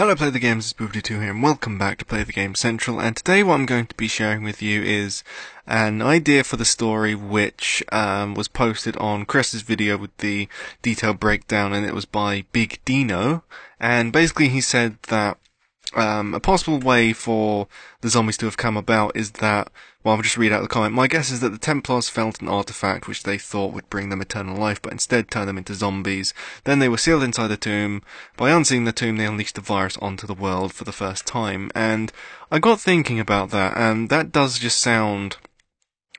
Hello Play the Games, it's Booty2 here and welcome back to Play the Game Central, and today what I'm going to be sharing with you is an idea for the story which was posted on Chris's video with the detailed breakdown, and it was by Big Dino, and basically he said that a possible way for the zombies to have come about is that, well, I'll just read out the comment. My guess is that the Templars felt an artifact which they thought would bring them eternal life, but instead turned them into zombies. Then they were sealed inside the tomb. By unsealing the tomb, they unleashed the virus onto the world for the first time. And I got thinking about that, and that does just sound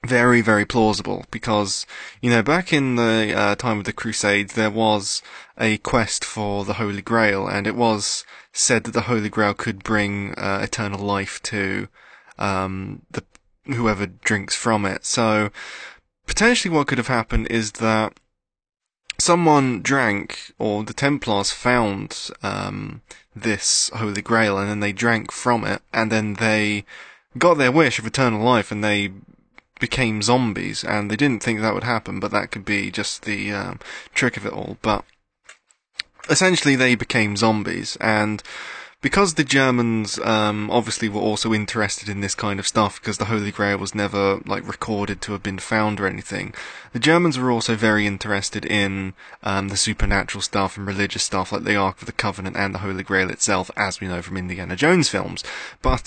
very, very plausible, because, you know, back in the time of the Crusades, there was a quest for the Holy Grail, and it was said that the Holy Grail could bring eternal life to whoever drinks from it. So, potentially what could have happened is that someone drank, or the Templars found this Holy Grail, and then they drank from it, and then they got their wish of eternal life, and they became zombies, and they didn't think that would happen, but that could be just the trick of it all. But essentially they became zombies, and because the Germans obviously were also interested in this kind of stuff, because the Holy Grail was never like recorded to have been found or anything, the Germans were also very interested in the supernatural stuff and religious stuff like the Ark of the Covenant and the Holy Grail itself, as we know from Indiana Jones films. But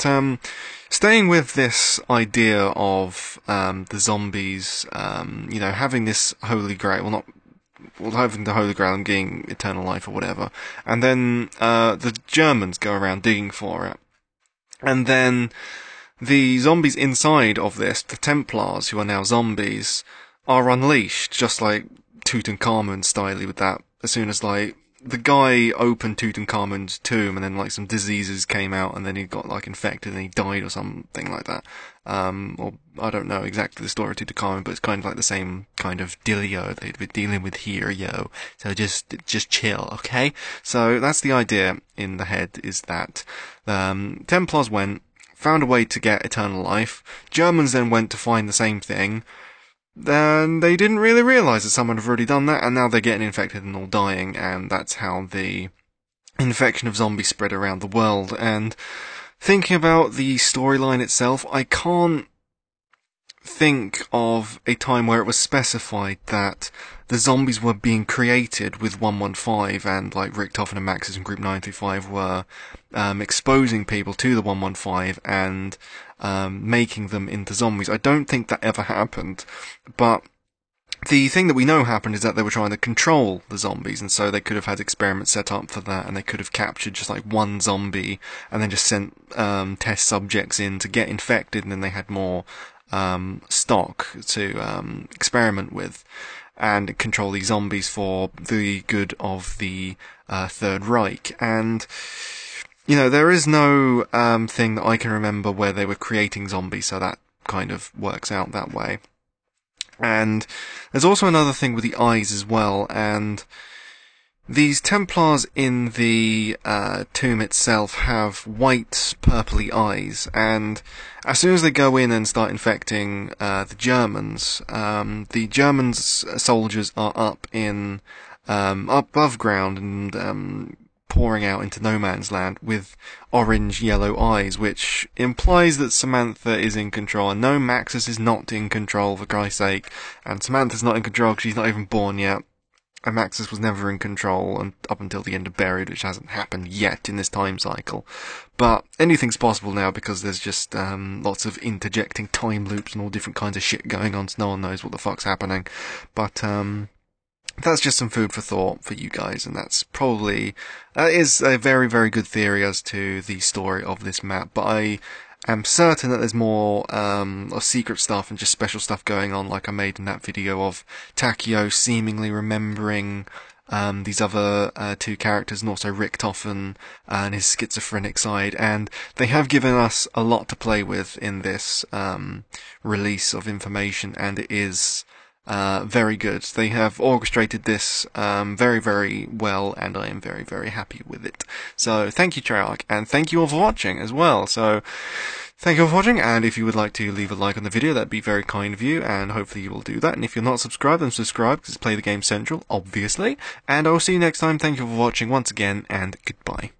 staying with this idea of the zombies, you know, having this Holy Grail, well, not having the Holy Grail and getting eternal life or whatever, and then the Germans go around digging for it, and then the zombies inside of this, the Templars, who are now zombies, are unleashed, just like Tutankhamun style with that, as soon as, like, the guy opened Tutankhamun's tomb, and then, like, some diseases came out, and then he got, like, infected, and he died or something like that. Or, I don't know exactly the story of Tutankhamun, but it's kind of like the same kind of dealio they'd be dealing with here, yo. So just chill, okay? So that's the idea in the head, is that Templars went, found a way to get eternal life, Germans then went to find the same thing, then they didn't really realise that someone had already done that, and now they're getting infected and all dying, and that's how the infection of zombies spread around the world. And thinking about the storyline itself, I can't think of a time where it was specified that the zombies were being created with 115, and like Richtofen and Maxis and Group 95 were exposing people to the 115 and making them into zombies. I don't think that ever happened, but the thing that we know happened is that they were trying to control the zombies, and so they could have had experiments set up for that, and they could have captured just like one zombie and then just sent test subjects in to get infected, and then they had more stock to experiment with and control these zombies for the good of the Third Reich. And, you know, there is no thing that I can remember where they were creating zombies, so that kind of works out that way. And there's also another thing with the eyes as well, and these Templars in the tomb itself have white, purpley eyes, and as soon as they go in and start infecting the Germans soldiers are up in up above ground and pouring out into no man's land with orange yellow eyes, which implies that Samantha is in control. And no, Maxis is not in control, for Christ's sake, and Samantha's not in control because she's not even born yet, and Maxis was never in control and up until the end of Buried, which hasn't happened yet in this time cycle. But anything's possible now because there's just lots of interjecting time loops and all different kinds of shit going on, so no one knows what the fuck's happening. But that's just some food for thought for you guys, and that's probably, that is a very, very good theory as to the story of this map, but I am certain that there's more of secret stuff and just special stuff going on, like I made in that video of Takeo seemingly remembering these other two characters, and also Richtofen and his schizophrenic side, and they have given us a lot to play with in this release of information, and it is very good. They have orchestrated this very, very well, and I am very, very happy with it. So thank you, Treyarch, and thank you all for watching as well. So thank you all for watching, and if you would like to leave a like on the video, that'd be very kind of you, and hopefully you will do that. And if you're not subscribed, then subscribe, because it's Play the Game Central, obviously. And I'll see you next time. Thank you for watching once again, and goodbye.